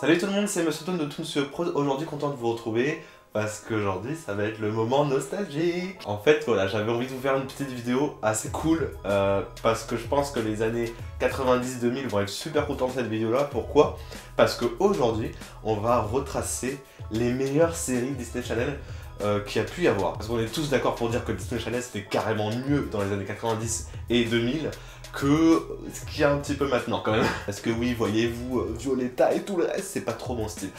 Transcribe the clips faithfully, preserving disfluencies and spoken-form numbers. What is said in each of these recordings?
Salut tout le monde, c'est Monsieur Toon de ToonStudiosProd. Aujourd'hui, content de vous retrouver parce qu'aujourd'hui, ça va être le moment nostalgique. En fait, voilà, j'avais envie de vous faire une petite vidéo assez cool euh, parce que je pense que les années quatre-vingt-dix deux mille vont être super contents de cette vidéo-là. Pourquoi? Parce qu'aujourd'hui, on va retracer les meilleures séries Disney Channel euh, qu'il y a pu y avoir. Parce qu'on est tous d'accord pour dire que Disney Channel, c'était carrément mieux dans les années quatre-vingt-dix et deux mille. Que ce qu'il y a un petit peu maintenant quand même. Parce que oui, voyez-vous, Violetta et tout le reste, c'est pas trop mon style.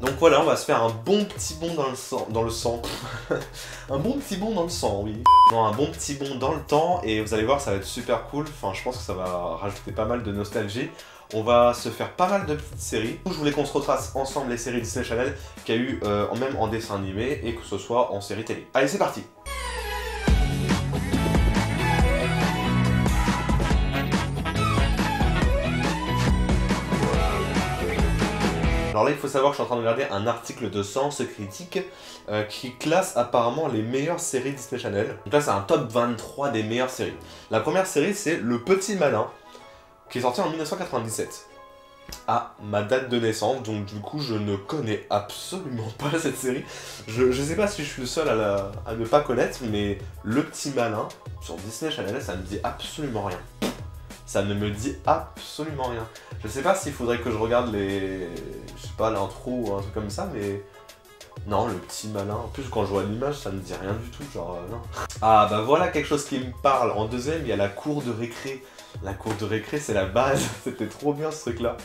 Donc voilà, on va se faire un bon petit bond dans le sang. Dans le sang. Un bon petit bond dans le sang, oui. Non, un bon petit bond dans le temps. Et vous allez voir, ça va être super cool. Enfin, je pense que ça va rajouter pas mal de nostalgie. On va se faire pas mal de petites séries. Je voulais qu'on se retrace ensemble les séries Disney Channel qu'il y a eu euh, même en dessin animé et que ce soit en série télé. Allez, c'est parti! Alors là, il faut savoir que je suis en train de regarder un article de Sens Critique euh, qui classe apparemment les meilleures séries Disney Channel. Donc là, c'est un top vingt-trois des meilleures séries. La première série, c'est Le Petit Malin, qui est sorti en mille neuf cent quatre-vingt-dix-sept. À ma date de naissance, donc du coup, je ne connais absolument pas cette série. Je, je sais pas si je suis le seul à, la, à ne pas connaître, mais Le Petit Malin, sur Disney Channel, ça me dit absolument rien. Ça ne me dit absolument rien. Je sais pas s'il faudrait que je regarde les... Je sais pas, l'intro ou un truc comme ça, mais... Non, Le Petit Malin. En plus, quand je vois l'image, ça me dit rien du tout, genre... Euh, non. Ah, bah voilà quelque chose qui me parle. En deuxième, il y a La Cour de Récré. La Cour de Récré, c'est la base. C'était trop bien, ce truc-là.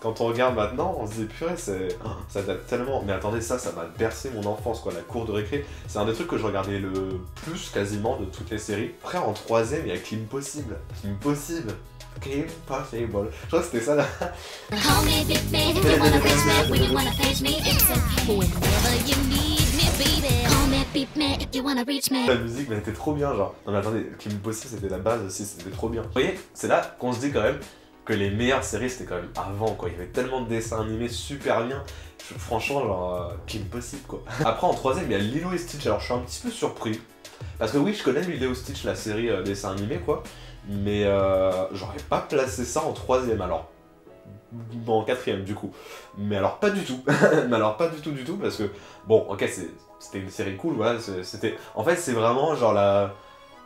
Quand on regarde maintenant, on se dit purée, ça date tellement. Mais attendez, ça, ça m'a bercé mon enfance, quoi. La Cour de Récré, c'est un des trucs que je regardais le plus quasiment de toutes les séries. Après, en troisième, il y a Kim Possible. Kim Possible. Kim Possible. Je crois que c'était ça là. La musique, mais elle était trop bien, genre. Non, mais attendez, Kim Possible, c'était la base aussi, c'était trop bien. Vous voyez, c'est là qu'on se dit quand même que les meilleures séries c'était quand même avant, quoi. Il y avait tellement de dessins animés super bien, je, franchement genre euh, Kim Possible, quoi. Après en troisième il y a Lilo et Stitch. Alors je suis un petit peu surpris parce que oui, je connais Lilo et Stitch, la série euh, dessin animé, quoi, mais euh, j'aurais pas placé ça en troisième, alors bon, en quatrième du coup, mais alors pas du tout. Mais alors pas du tout du tout parce que bon, ok, c'était une série cool, voilà, c'était, en fait c'est vraiment genre la,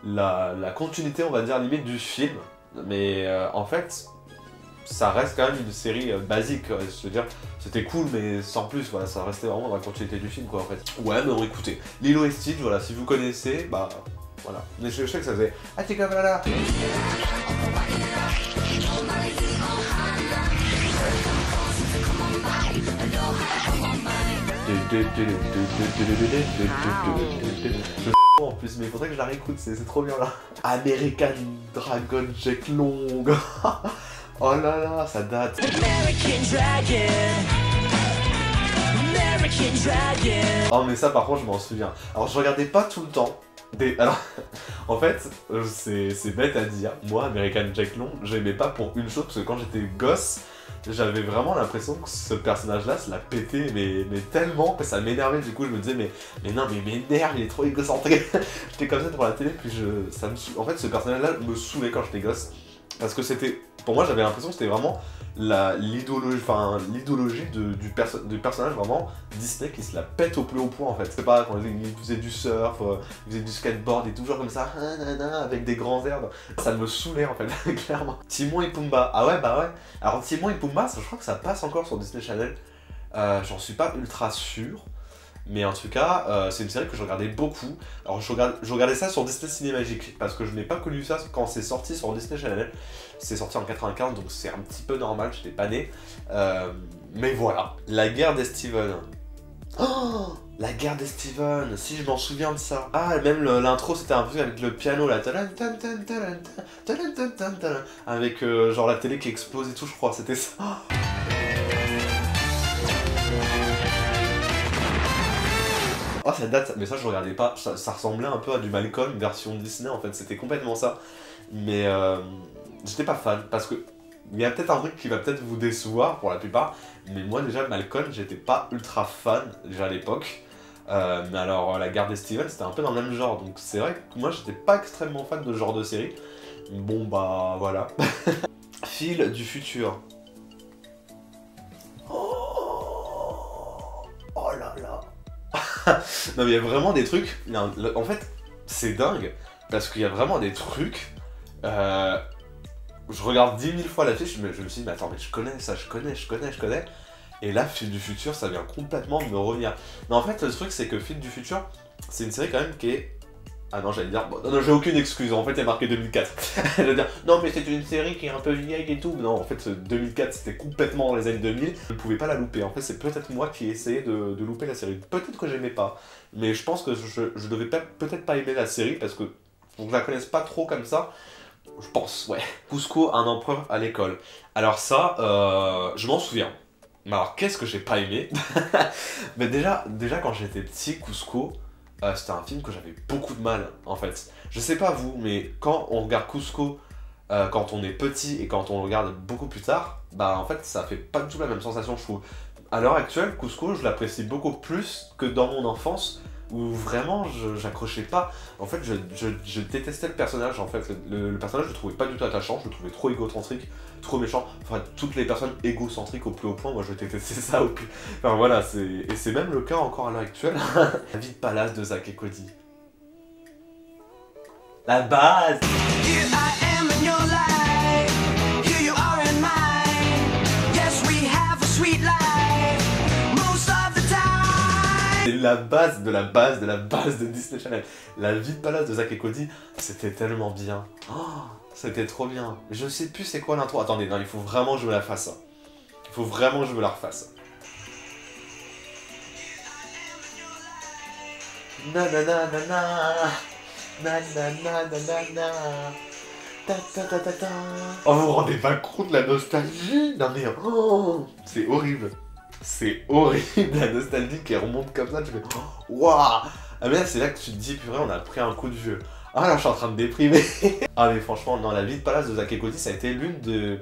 la la continuité, on va dire, limite du film, mais euh, en fait ça reste quand même une série euh, basique, euh, je veux dire, c'était cool mais sans plus, voilà, ça restait vraiment dans la continuité du film, quoi, en fait. Ouais, mais bon, écoutez, Lilo et Stitch, voilà, si vous connaissez, bah, voilà. Mais je sais que ça faisait... Ah, t'es comme là là. En plus, mais il faudrait que je la réécoute, c'est trop bien, là. American Dragon Jake Long. Oh là là, ça date. American Dragon. American Dragon. Oh mais ça par contre je m'en souviens. Alors je regardais pas tout le temps des... Alors en fait c'est bête à dire, moi American Jack Long j'aimais pas pour une chose, parce que quand j'étais gosse j'avais vraiment l'impression que ce personnage là se l'a pété, mais, mais tellement que ça m'énervait, du coup je me disais mais, mais non, mais il m'énerve, il est trop égocentré. J'étais comme ça devant la télé, puis je... ça me sou... En fait ce personnage là me saoulait quand j'étais gosse. Parce que c'était, pour moi j'avais l'impression que c'était vraiment l'idéologie, enfin l'idéologie du, perso du personnage vraiment Disney qui se la pète au plus haut point, en fait. C'est pas, quand il faisait du surf, euh, il faisait du skateboard et tout, genre comme ça, avec des grands verbes. Ça me saoulait en fait, clairement. Timon et Pumba, ah ouais, bah ouais. Alors Timon et Pumba, ça, je crois que ça passe encore sur Disney Channel, euh, j'en suis pas ultra sûr. Mais en tout cas, euh, c'est une série que je regardais beaucoup. Alors je, regard... je regardais ça sur Disney Ciné Magique, parce que je n'ai pas connu ça quand c'est sorti sur Disney Channel. C'est sorti en quatre-vingt-quinze, donc c'est un petit peu normal, je n'étais pas né. Euh... Mais voilà. La Guerre des Steven. Oh, La Guerre des Steven. Si, je m'en souviens de ça. Ah, même l'intro, c'était un peu avec le piano, là. Avec euh, genre la télé qui explose et tout, je crois, c'était ça. Oh. Oh, ça date, mais ça je regardais pas, ça, ça ressemblait un peu à du Malcolm version Disney, en fait, c'était complètement ça. Mais euh, j'étais pas fan parce que il y a peut-être un truc qui va peut-être vous décevoir pour la plupart, mais moi déjà Malcolm j'étais pas ultra fan déjà à l'époque. Euh, mais alors La Guerre des Steven c'était un peu dans le même genre, donc c'est vrai que moi j'étais pas extrêmement fan de ce genre de série. Bon bah voilà. Fil du futur. Oh, oh là là. Non mais il y a vraiment des trucs, en fait c'est dingue parce qu'il y a vraiment des trucs, euh... je regarde dix mille fois la fiche, mais je me suis dit mais attends mais je connais ça, je connais, je connais, je connais. Et là, Fil du Futur, ça vient complètement me revenir. Mais en fait, le truc, c'est que Fil du Futur, c'est une série quand même qui est... Ah non, j'allais dire... Bon, non, non, j'ai aucune excuse. En fait, elle est marquée deux mille quatre. J'allais dire, non, mais c'est une série qui est un peu vieille et tout. Non, en fait, deux mille quatre, c'était complètement dans les années deux mille. Je ne pouvais pas la louper. En fait, c'est peut-être moi qui ai essayé de, de louper la série. Peut-être que j'aimais pas. Mais je pense que je, je devais peut-être pas aimer la série parce que je la connaisse pas trop comme ça. Je pense, ouais. Cusco, un empereur à l'école. Alors ça, euh, je m'en souviens. Mais alors qu'est-ce que j'ai pas aimé? Mais déjà, déjà quand j'étais petit, Cusco, euh, c'était un film que j'avais beaucoup de mal en fait. Je sais pas vous, mais quand on regarde Cusco, euh, quand on est petit et quand on le regarde beaucoup plus tard, bah en fait ça fait pas du tout la même sensation je trouve. À l'heure actuelle, Cusco je l'apprécie beaucoup plus que dans mon enfance où vraiment j'accrochais pas. En fait je, je, je détestais le personnage en fait. Le, le personnage je le trouvais pas du tout attachant, je le trouvais trop égocentrique, trop méchant. Enfin toutes les personnes égocentriques au plus haut point, moi je détestais ça au plus... Enfin voilà, et c'est même le cas encore à l'heure actuelle. La Vie de Palace de Zach et Cody. La base. C'est la base de la base de la base de Disney Channel. La Vie de Palace de Zach et Cody, c'était tellement bien. Oh, c'était trop bien. Je sais plus c'est quoi l'intro. Attendez, non, il faut vraiment que je me la fasse. Il faut vraiment que je me la refasse. Na na na na na na na na na. Ta ta ta ta ta. Oh, vous vous rendez pas compte de la nostalgie? Non mais oh, c'est horrible. C'est horrible, la nostalgie qui remonte comme ça, tu fais waouh. Ah mais là c'est là que tu te dis purée on a pris un coup de vieux. Ah là je suis en train de déprimer. Ah mais franchement non, La Vie de Palace de Zach et Cody ça a été l'une de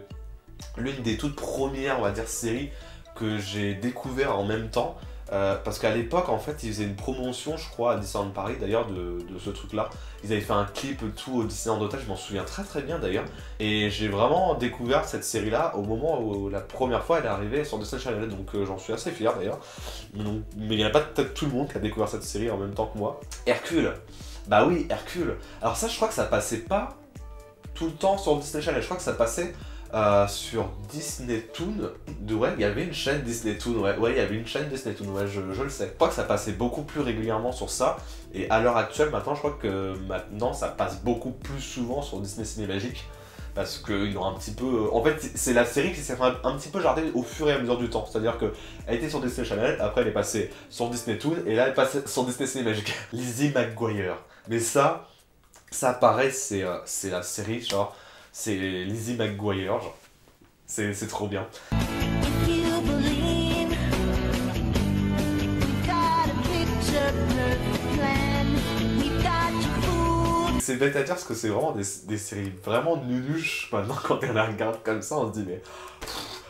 l'une des toutes premières on va dire séries que j'ai découvert en même temps. Euh, parce qu'à l'époque en fait ils faisaient une promotion je crois à Disneyland Paris d'ailleurs de, de ce truc là. Ils avaient fait un clip tout au Disneyland d'Otage, je m'en souviens très très bien d'ailleurs. Et j'ai vraiment découvert cette série là au moment où la première fois elle est arrivée sur Disney Channel. Donc euh, j'en suis assez fier d'ailleurs. Mais il n'y a pas peut-être tout le monde qui a découvert cette série en même temps que moi. Hercule. Bah oui Hercule. Alors ça je crois que ça passait pas tout le temps sur Disney Channel, je crois que ça passait... Euh, sur Disney Toon, ouais, il y avait une chaîne Disney Toon, ouais, ouais, il y avait une chaîne Disney Toon, ouais, je, je le sais. Je crois que ça passait beaucoup plus régulièrement sur ça, et à l'heure actuelle, maintenant, je crois que maintenant, ça passe beaucoup plus souvent sur Disney Ciné Magique, parce qu'ils ont un petit peu... En fait, c'est la série qui s'est un petit peu jardée au fur et à mesure du temps, c'est-à-dire qu'elle était sur Disney Channel, après elle est passée sur Disney Toon, et là, elle est passée sur Disney Ciné Magique. Lizzie McGuire, mais ça, ça paraît, c'est euh, la série, genre... C'est Lizzie McGuire, genre. C'est trop bien. C'est bête à dire parce que c'est vraiment des, des séries vraiment nunuches. Maintenant, quand on la regarde comme ça, on se dit mais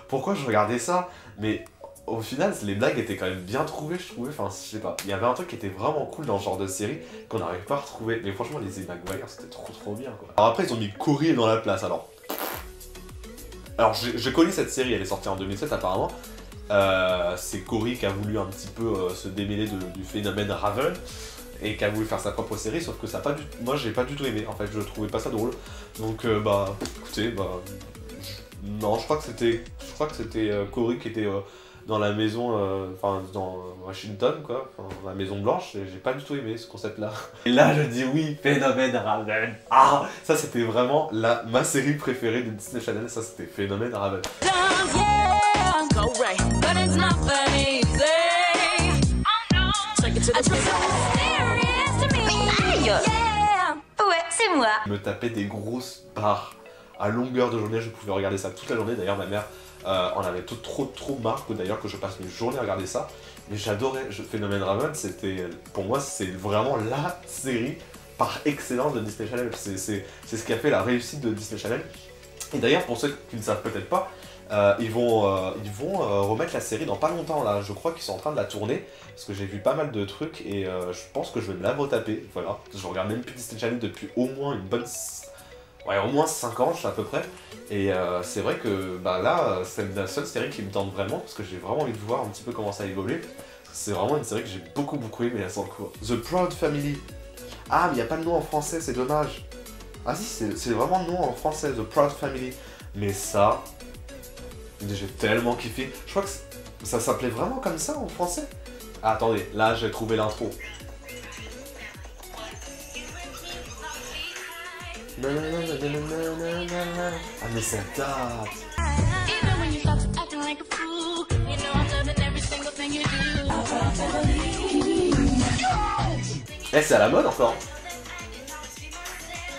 pourquoi je regardais ça? Mais au final, les blagues étaient quand même bien trouvées, je trouvais. Enfin, je sais pas. Il y avait un truc qui était vraiment cool dans ce genre de série qu'on n'arrive pas à retrouver. Mais franchement, les McGuire, c'était trop trop bien quoi. Alors après, ils ont mis Cory dans la Place. Alors, alors j'ai connu cette série, elle est sortie en deux mille sept apparemment. Euh, C'est Cory qui a voulu un petit peu euh, se démêler de, du phénomène Raven et qui a voulu faire sa propre série. Sauf que ça pas du... moi, j'ai pas du tout aimé. En fait, je trouvais pas ça drôle. Donc, euh, bah, écoutez, bah, non, je crois que c'était, je crois que c'était euh, Cory qui était euh, dans la maison, euh, enfin dans Washington quoi, enfin, dans la Maison Blanche, j'ai pas du tout aimé ce concept là. Et là je dis oui, Phénomène Raven. Ah, ça c'était vraiment la, ma série préférée de Disney Channel, ça c'était Phénomène Raven. Ouais, c'est moi. Je me tapais des grosses barres. À longueur de journée, je pouvais regarder ça toute la journée. D'ailleurs, ma mère euh, en avait tout, trop trop marre que d'ailleurs que je passe mes journées à regarder ça. Mais j'adorais. Phénomène Raven, c'était pour moi, c'est vraiment la série par excellence de Disney Channel. C'est ce qui a fait la réussite de Disney Channel. Et d'ailleurs, pour ceux qui ne savent peut-être pas, euh, ils vont, euh, ils vont euh, remettre la série dans pas longtemps là. Je crois qu'ils sont en train de la tourner, parce que j'ai vu pas mal de trucs et euh, je pense que je vais me la retaper. Voilà, je regarde même plus Disney Channel depuis au moins une bonne... Ouais, au moins cinq ans à peu près. Et euh, c'est vrai que bah, là, c'est la seule série qui me tente vraiment, parce que j'ai vraiment envie de voir un petit peu comment ça évolue. C'est vraiment une série que j'ai beaucoup beaucoup aimé, là, sans le coup. The Proud Family. Ah, mais il n'y a pas de nom en français, c'est dommage. Ah si, c'est vraiment le nom en français, The Proud Family. Mais ça, j'ai tellement kiffé. Je crois que ça s'appelait vraiment comme ça en français. Ah, attendez, là j'ai trouvé l'intro. Ah mais ça date. Eh, c'est à la mode encore.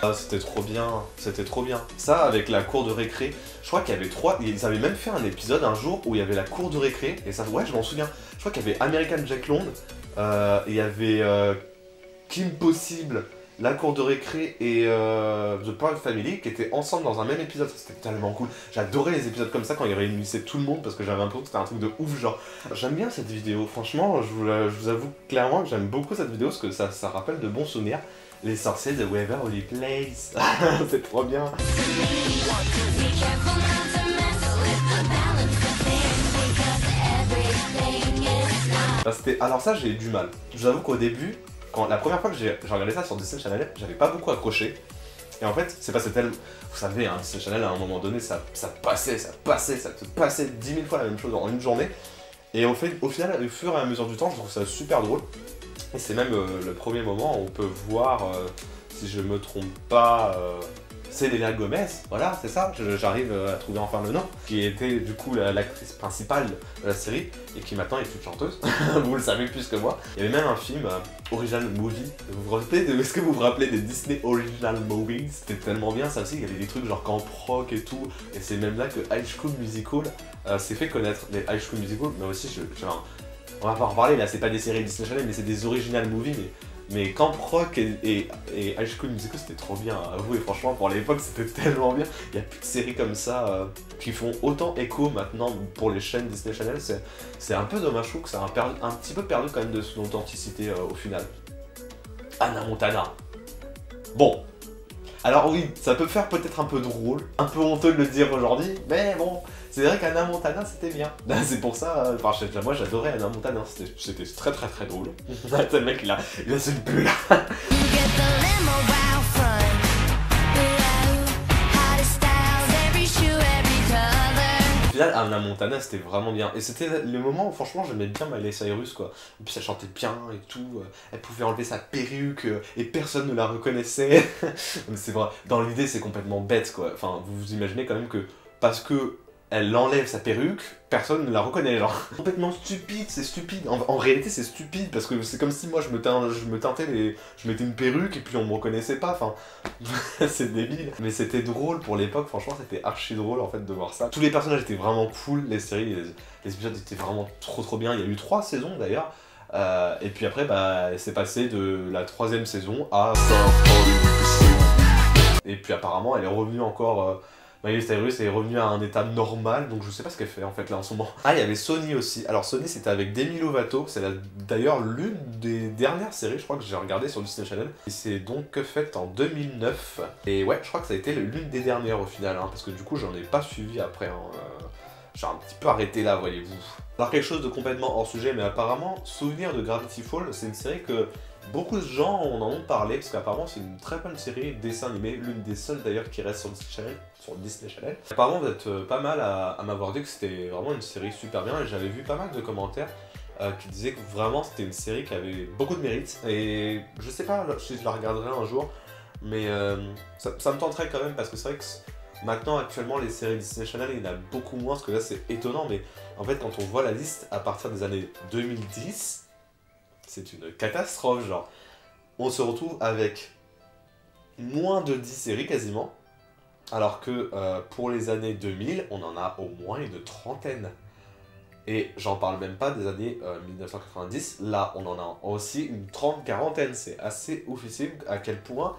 Ah, c'était trop bien, c'était trop bien. Ça, avec la cour de récré, je crois qu'il y avait trois... Ils avaient même fait un épisode un jour où il y avait la cour de récré, et ça, ouais, je m'en souviens. Je crois qu'il y avait American Jack Long, euh, et il y avait euh, Kim Possible, la cour de récré et euh, The Proud Family qui étaient ensemble dans un même épisode. C'était tellement cool. J'adorais les épisodes comme ça quand ils réunissaient tout le monde, parce que j'avais l'impression que c'était un truc de ouf, genre. J'aime bien cette vidéo, franchement, je vous, je vous avoue clairement que j'aime beaucoup cette vidéo, parce que ça, ça rappelle de bons souvenirs. Les sorciers de Waverly Place. C'est trop bien. Bah, alors ça, j'ai eu du mal. Je vous avoue qu'au début, quand la première fois que j'ai regardé ça sur Disney Channel, j'avais pas beaucoup accroché. Et en fait, c'est passé tellement... Vous savez, hein, Disney Channel, à un moment donné, ça, ça passait, ça passait, ça te passait dix mille fois la même chose en une journée. Et au, fait, au final, au fur et à mesure du temps, je trouve ça super drôle. Et c'est même euh, le premier moment où on peut voir, euh, si je me trompe pas, euh, Selena Gomez, voilà, c'est ça, j'arrive à trouver enfin le nom, qui était du coup l'actrice principale de la série et qui maintenant est une chanteuse, vous le savez plus que moi. Il y avait même un film, euh, Original Movie, vous vous rappelez de... Est-ce que vous vous rappelez des Disney Original Movies? C'était tellement bien ça aussi, il y avait des trucs genre Camp Rock et tout, et c'est même là que High School Musical euh, s'est fait connaître, les High School Musical, mais aussi je... je on va pas en reparler là, c'est pas des séries Disney Channel, mais c'est des original movies, mais, mais Camp Rock et, et, et High School Musical c'était trop bien, avouez, franchement pour l'époque c'était tellement bien, il n'y a plus de séries comme ça euh, qui font autant écho maintenant pour les chaînes Disney Channel, c'est un peu dommage, je trouve que ça a un, un petit peu perdu quand même de son authenticité euh, au final. Hannah Montana. Bon, alors oui, ça peut faire peut-être un peu drôle, un peu honteux de le dire aujourd'hui, mais bon... C'est vrai qu'Hannah Montana c'était bien. C'est pour ça, enfin, moi j'adorais Hannah Montana, c'était très très très drôle. Ce mec là, il a cette bulle là. Au final, Hannah Montana c'était vraiment bien. Et c'était le moment où franchement j'aimais bien Miley Cyrus quoi. Et puis ça chantait bien et tout, elle pouvait enlever sa perruque et personne ne la reconnaissait. Mais c'est vrai, dans l'idée c'est complètement bête quoi. Enfin, vous vous imaginez quand même que parce que elle enlève sa perruque, personne ne la reconnaît, genre. Complètement stupide, c'est stupide. En, en réalité, c'est stupide, parce que c'est comme si moi, je me, teint, je me teintais les... Je mettais une perruque, et puis on me reconnaissait pas, enfin... C'est débile. Mais c'était drôle pour l'époque, franchement, c'était archi drôle, en fait, de voir ça. Tous les personnages étaient vraiment cool, les séries, les, les épisodes étaient vraiment trop trop bien. Il y a eu trois saisons, d'ailleurs. Euh, et puis après, bah, c'est passé de la troisième saison à... Et puis apparemment, elle est revenue encore... Euh... Miley Cyrus est revenue à un état normal, donc je sais pas ce qu'elle fait en fait là en ce moment. Ah, il y avait Sonny aussi. Alors Sonny c'était avec Demi Lovato, c'est d'ailleurs l'une des dernières séries je crois que j'ai regardé sur Disney Channel. Et c'est donc fait en deux mille neuf. Et ouais, je crois que ça a été l'une des dernières au final, hein, parce que du coup j'en ai pas suivi après. Hein, euh... J'ai un petit peu arrêté là, voyez-vous. Alors quelque chose de complètement hors sujet, mais apparemment, Souvenir de Gravity Falls, c'est une série que beaucoup de gens en ont parlé, parce qu'apparemment c'est une très bonne série, dessin animé, l'une des seules d'ailleurs qui reste sur Disney Channel. Sur Disney Channel. Apparemment vous êtes pas mal à, à m'avoir dit que c'était vraiment une série super bien, et j'avais vu pas mal de commentaires euh, qui disaient que vraiment c'était une série qui avait beaucoup de mérite, et je sais pas si je la regarderai un jour, mais euh, ça, ça me tenterait quand même, parce que c'est vrai que... Maintenant, actuellement, les séries Disney Channel, il y en a beaucoup moins, parce que là, c'est étonnant, mais en fait, quand on voit la liste à partir des années deux mille dix, c'est une catastrophe, genre. On se retrouve avec moins de dix séries, quasiment, alors que euh, pour les années deux mille, on en a au moins une trentaine. Et j'en parle même pas des années euh, mille neuf cent quatre-vingt-dix, là, on en a aussi une trente-quarantaine, c'est assez oufissime à quel point...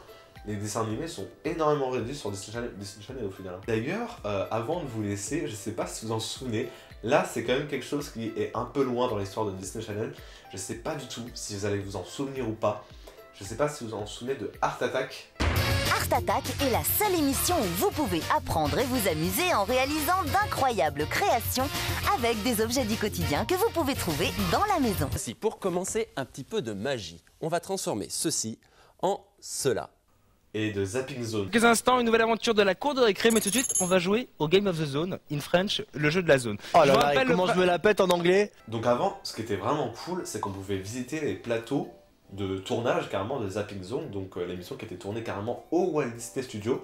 les dessins animés sont énormément réduits sur Disney Channel, Disney Channel au final. D'ailleurs, euh, avant de vous laisser, je sais pas si vous en souvenez, là c'est quand même quelque chose qui est un peu loin dans l'histoire de Disney Channel. Je sais pas du tout si vous allez vous en souvenir ou pas. Je sais pas si vous en souvenez de Art Attack. Art Attack est la seule émission où vous pouvez apprendre et vous amuser en réalisant d'incroyables créations avec des objets du quotidien que vous pouvez trouver dans la maison. Si pour commencer, un petit peu de magie, on va transformer ceci en cela. Et de Zapping Zone. Quelques instants, une nouvelle aventure de la cour de récré, mais tout de suite, on va jouer au Game of the Zone, in French, le jeu de la zone. Oh là là, comment je me la pète en anglais. Donc avant, ce qui était vraiment cool, c'est qu'on pouvait visiter les plateaux de tournage carrément de Zapping Zone, donc euh, l'émission qui était tournée carrément au Walt Disney Studio,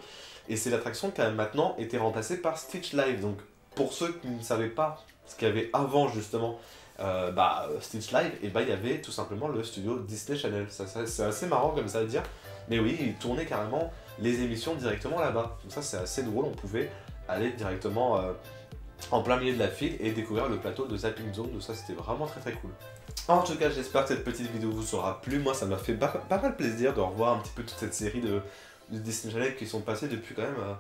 et c'est l'attraction qui a maintenant été remplacée par Stitch Live. Donc pour ceux qui ne savaient pas ce qu'il y avait avant justement euh, bah, Stitch Live, et bah il y avait tout simplement le studio Disney Channel. C'est assez marrant comme ça à dire, mais oui, ils tournaient carrément les émissions directement là-bas, donc ça c'est assez drôle, on pouvait aller directement euh, en plein milieu de la file et découvrir le plateau de Zapping Zone, donc ça c'était vraiment très très cool. En tout cas, j'espère que cette petite vidéo vous aura plu. Moi, ça m'a fait pas, pas mal plaisir de revoir un petit peu toute cette série de, de Disney Channel qui sont passées depuis quand même... Euh,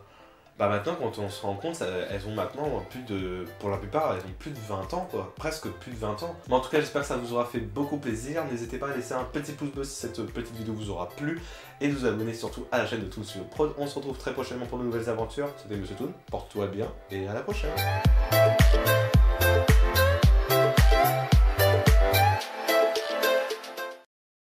bah maintenant, quand on se rend compte, ça, elles ont maintenant plus de... Pour la plupart, elles ont plus de vingt ans, quoi. Presque plus de vingt ans. Mais en tout cas, j'espère que ça vous aura fait beaucoup plaisir. N'hésitez pas à laisser un petit pouce bleu si cette petite vidéo vous aura plu. Et de vous abonner surtout à la chaîne de ToonStudiosProd. On se retrouve très prochainement pour de nouvelles aventures. C'était Monsieur Toon, porte-toi bien et à la prochaine.